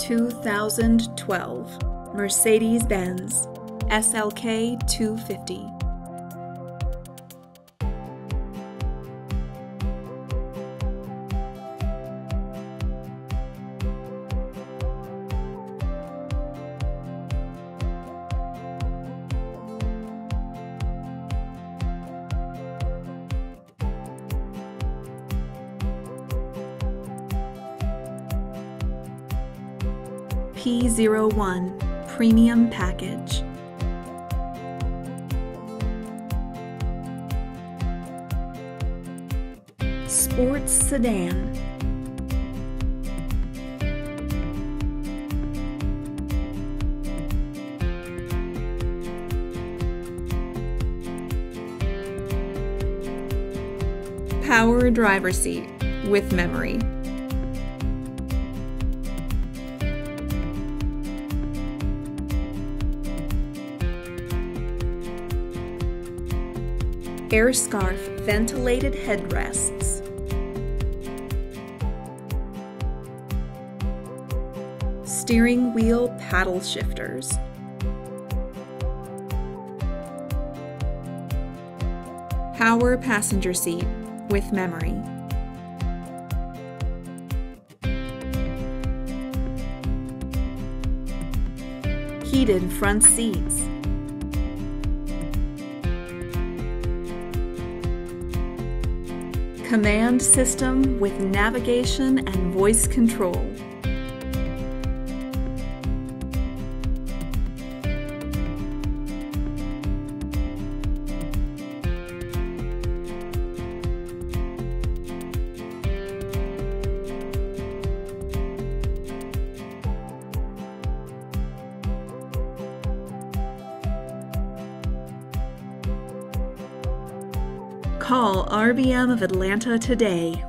2012 Mercedes-Benz SLK250. P01 Premium Package. Sports Sedan. Power driver seat with memory. Air scarf ventilated headrests. Steering wheel paddle shifters. Power passenger seat with memory. Heated front seats. Command system with navigation and voice control. Call RBM of Atlanta today.